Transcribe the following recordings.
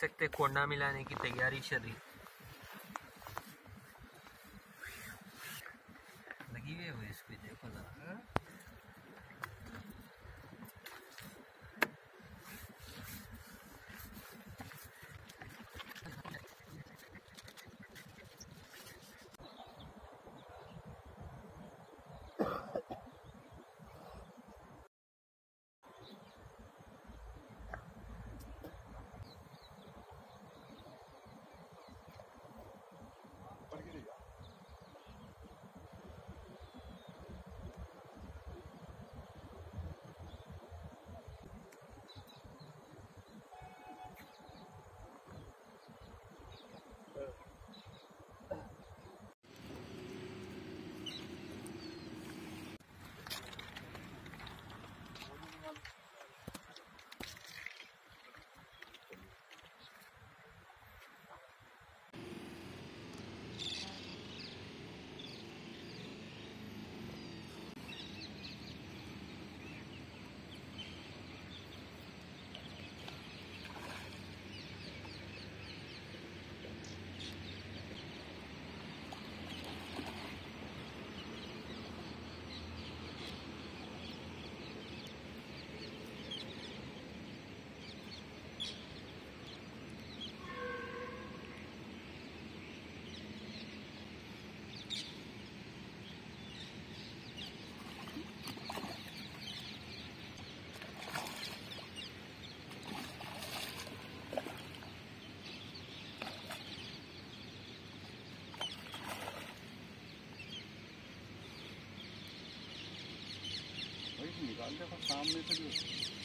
सकते हैं कोंडा मिलाने की तैयारी चल रही लगी हुई है। इसको देखो जरा, निकाल देखो सामने से जो निकलो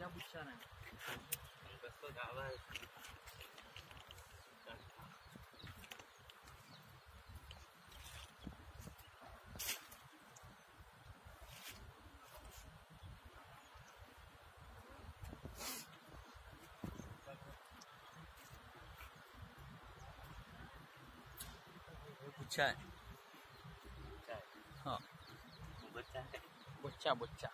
या पूछा ना बस तो जावा चाय चाय हाँ बच्चा बच्चा बच्चा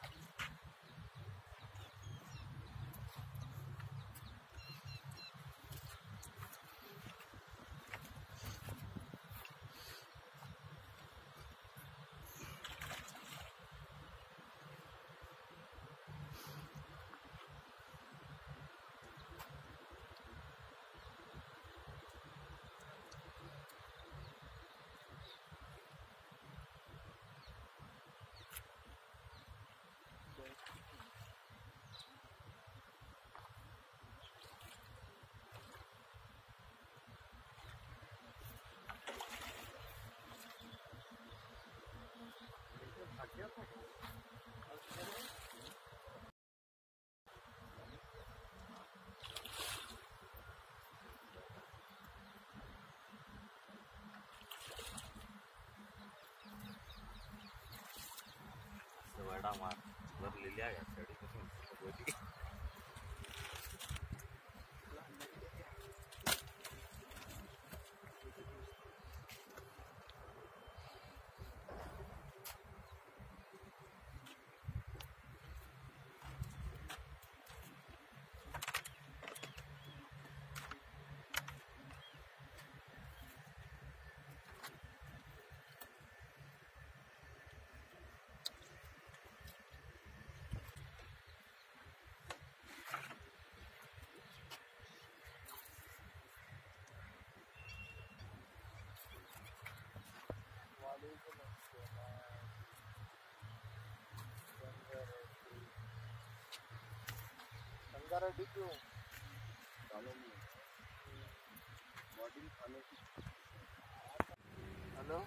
हेलो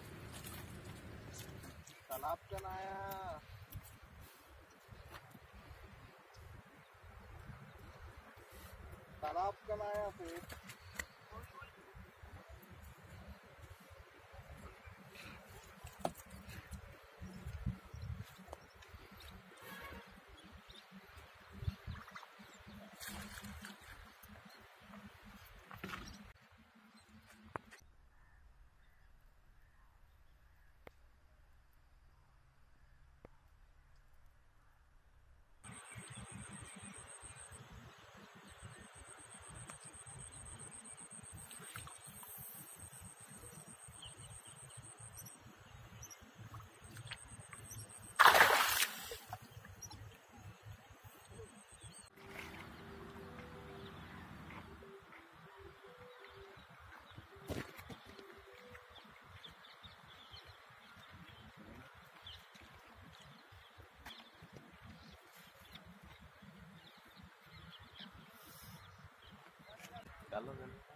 तालाब चलाया फिर I love them.